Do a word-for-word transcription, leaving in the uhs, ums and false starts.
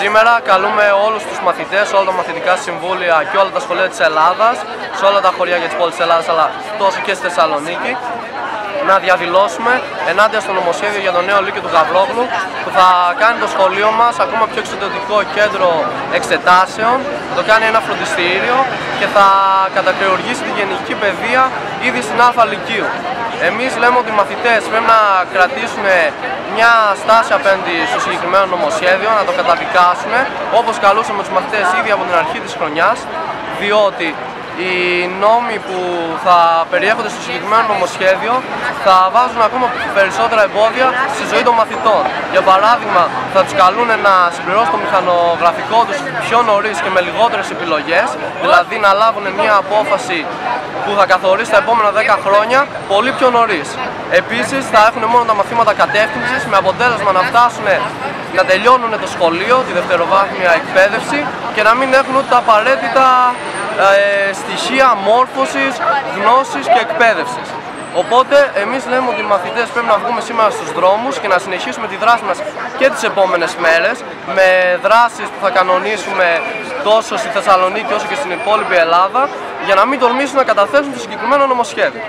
Σήμερα καλούμε όλους τους μαθητές, όλα τα μαθητικά συμβούλια και όλα τα σχολεία της Ελλάδας, σε όλα τα χωριά και της πόλης της Ελλάδας, αλλά τόσο και στη Θεσσαλονίκη, να διαδηλώσουμε ενάντια στο νομοσχέδιο για το νέο λύκειο του Καβλόγλου, που θα κάνει το σχολείο μας ακόμα πιο εξωτερικό κέντρο εξετάσεων, θα το κάνει ένα φροντιστήριο και θα κατακρεουργήσει τη γενική παιδεία ήδη στην Α Λυκείου. Εμείς λέμε ότι οι μαθητές πρέπει να κρατήσουν μια στάση απέναντι στο συγκεκριμένο νομοσχέδιο, να το καταδικάσουν, όπως καλούσαμε τους μαθητές ήδη από την αρχή της χρονιάς, διότι οι νόμοι που θα περιέχονται στο συγκεκριμένο νομοσχέδιο θα βάζουν ακόμα περισσότερα εμπόδια στη ζωή των μαθητών. Για παράδειγμα, θα τους καλούν να συμπληρώσουν το μηχανογραφικό τους πιο νωρίς και με λιγότερες επιλογές, δηλαδή να λάβουν μια απόφαση που θα καθορίσει τα επόμενα δέκα χρόνια πολύ πιο νωρίς. Επίσης, θα έχουν μόνο τα μαθήματα κατεύθυνσης, με αποτέλεσμα να φτάσουν να τελειώνουν το σχολείο, τη δευτεροβάθμια εκπαίδευση και να μην έχουν ούτε τα απαραίτητα ε, στοιχεία μόρφωσης, γνώσης και εκπαίδευσης. Οπότε, εμείς λέμε ότι οι μαθητές πρέπει να βγούμε σήμερα στους δρόμους και να συνεχίσουμε τη δράση μας και τις επόμενες μέρες με δράσεις που θα κανονίσουμε τόσο στη Θεσσαλονίκη όσο και στην υπόλοιπη Ελλάδα, για να μην τολμήσουν να καταθέσουν το συγκεκριμένο νομοσχέδιο.